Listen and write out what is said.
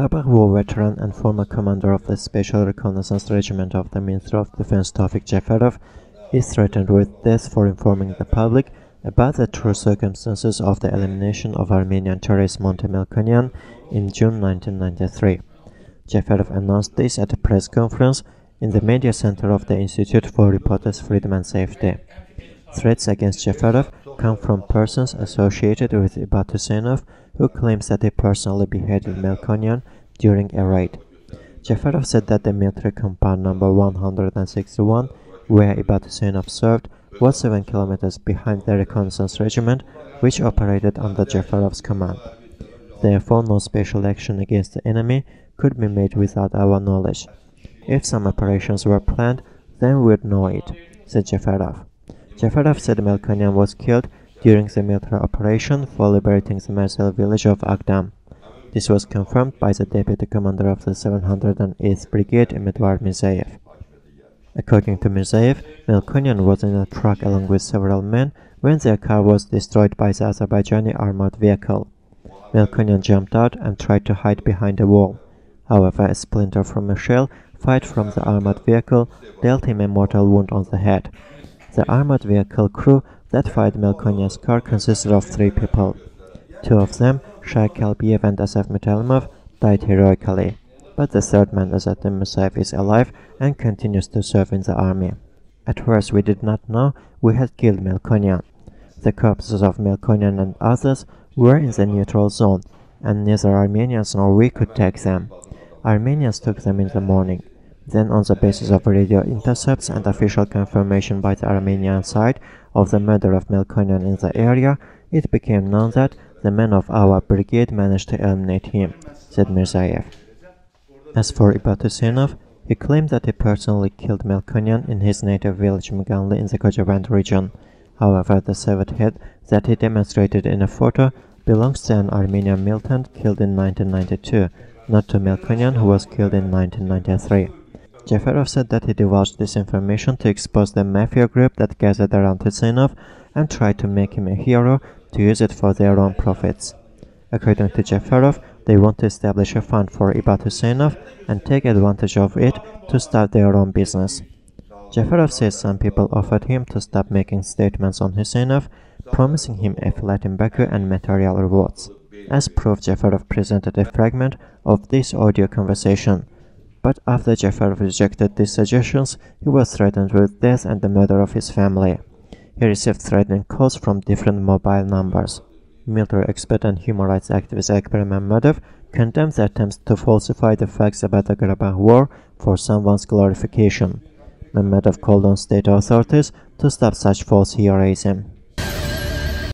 Karabakh war veteran and former commander of the Special Reconnaissance Regiment of the Minister of Defense Tofig Jafarov is threatened with death for informing the public about the true circumstances of the elimination of Armenian terrorist Monte Melkonian in June 1993. Jafarov announced this at a press conference in the media center of the Institute for Reporters Freedom and Safety. Threats against Jafarov come from persons associated with Ibad Huseynov, who claims that he personally beheaded Melkonian during a raid. Jafarov said that the military compound number 161, where Ibad Huseynov served, was 7 kilometers behind the reconnaissance regiment, which operated under Jafarov's command. Therefore, no special action against the enemy could be made without our knowledge. If some operations were planned, then we'd know it, said Jafarov. Jafarov said Melkonian was killed during the military operation for liberating the Marzili village of Aghdam. This was confirmed by the deputy commander of the 708th Brigade, Umidvar Mirzayev. According to Mirzayev, Melkonian was in a truck along with several men when their car was destroyed by the Azerbaijani armored vehicle. Melkonian jumped out and tried to hide behind a wall. However, a splinter from a shell fired from the armored vehicle dealt him a mortal wound on the head. The armored vehicle crew that fired Melkonian's car consisted of 3 people. 2 of them, Shaig Kalbiev and Asaf Mutallimov, died heroically, but the 3rd man, Azaddin Musayev, is alive and continues to serve in the army. At first we did not know we had killed Melkonian. The corpses of Melkonian and others were in the neutral zone, and neither Armenians nor we could take them. Armenians took them in the morning. Then, on the basis of radio intercepts and official confirmation by the Armenian side of the murder of Melkonian in the area, it became known that the men of our brigade managed to eliminate him, said Mirzayev. As for Ibad Huseynov, he claimed that he personally killed Melkonian in his native village Muganli in the Kochavand region. However, the severed head that he demonstrated in a photo belongs to an Armenian militant killed in 1992, not to Melkonian, who was killed in 1993. Jafarov said that he divulged this information to expose the mafia group that gathered around Huseynov and tried to make him a hero to use it for their own profits. According to Jafarov, they want to establish a fund for Ibad Huseynov and take advantage of it to start their own business. Jafarov says some people offered him to stop making statements on Huseynov, promising him a flat in Baku and material rewards. As proof, Jafarov presented a fragment of this audio conversation. But after Jafarov rejected these suggestions, he was threatened with death and the murder of his family. He received threatening calls from different mobile numbers. Military expert and human rights activist Akbar Mammadov condemns attempts to falsify the facts about the Karabakh war for someone's glorification. Mammadov called on state authorities to stop such false heroism.